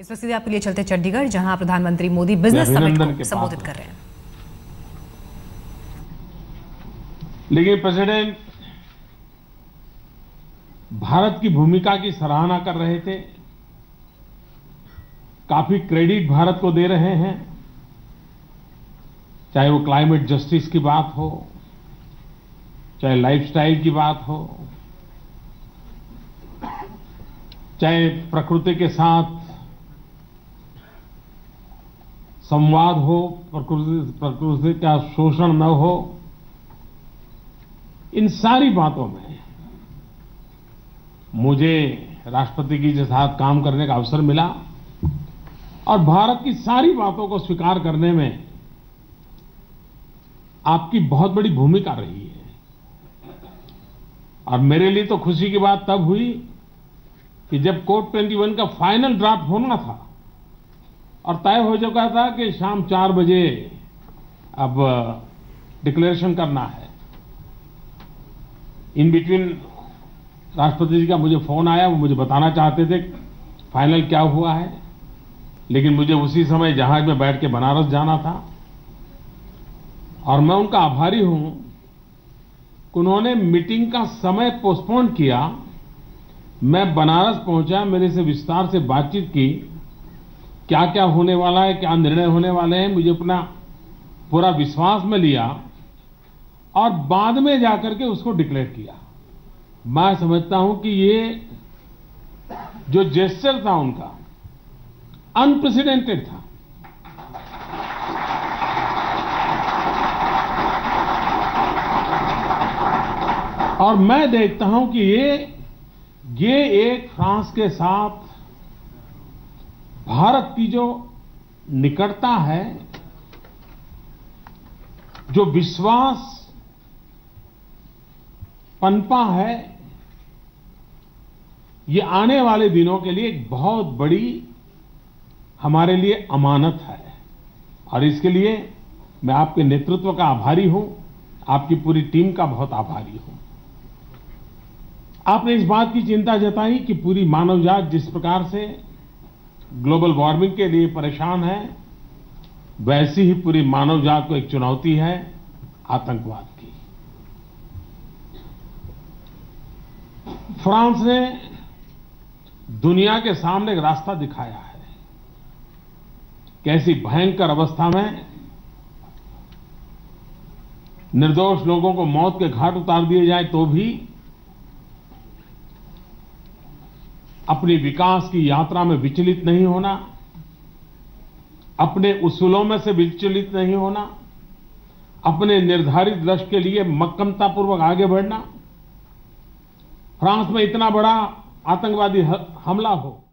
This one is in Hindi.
इस वक्त सीधे आपके लिए चलते चंडीगढ़, जहां प्रधानमंत्री मोदी बिजनेस समिट को संबोधित कर रहे हैं। लेकिन प्रेसिडेंट भारत की भूमिका की सराहना कर रहे थे, काफी क्रेडिट भारत को दे रहे हैं, चाहे वो क्लाइमेट जस्टिस की बात हो, चाहे लाइफस्टाइल की बात हो, चाहे प्रकृति के साथ संवाद हो, प्रकृति का शोषण न हो, इन सारी बातों में मुझे राष्ट्रपति जी के साथ काम करने का अवसर मिला और भारत की सारी बातों को स्वीकार करने में आपकी बहुत बड़ी भूमिका रही है। और मेरे लिए तो खुशी की बात तब हुई कि जब COP21 का फाइनल ड्राफ्ट होना था और तय हो चुका था कि शाम 4 बजे अब डिक्लेरेशन करना है, इन बिटवीन राष्ट्रपति जी का मुझे फोन आया। वो मुझे बताना चाहते थे फाइनल क्या हुआ है, लेकिन मुझे उसी समय जहाज में बैठ के बनारस जाना था और मैं उनका आभारी हूं कि उन्होंने मीटिंग का समय पोस्टपोन किया। मैं बनारस पहुंचा, मेरे से विस्तार से बातचीत की, क्या क्या होने वाला है, क्या निर्णय होने वाले हैं, मुझे अपना पूरा विश्वास में लिया और बाद में जाकर के उसको डिक्लेयर किया। मैं समझता हूं कि ये जो जेस्चर था उनका अनप्रेसिडेंटेड था। और मैं देखता हूं कि ये एक फ्रांस के साथ भारत की जो निकटता है, जो विश्वास पनपा है, ये आने वाले दिनों के लिए एक बहुत बड़ी हमारे लिए अमानत है। और इसके लिए मैं आपके नेतृत्व का आभारी हूं, आपकी पूरी टीम का बहुत आभारी हूं। आपने इस बात की चिंता जताई कि पूरी मानवजात जिस प्रकार से ग्लोबल वार्मिंग के लिए परेशान है, वैसी ही पूरी मानवजात को एक चुनौती है आतंकवाद की। फ्रांस ने दुनिया के सामने एक रास्ता दिखाया है, कैसी भयंकर अवस्था में निर्दोष लोगों को मौत के घाट उतार दिए जाए तो भी अपनी विकास की यात्रा में विचलित नहीं होना, अपने उसूलों में से विचलित नहीं होना, अपने निर्धारित लक्ष्य के लिए मक्कमतापूर्वक आगे बढ़ना। फ्रांस में इतना बड़ा आतंकवादी हमला हो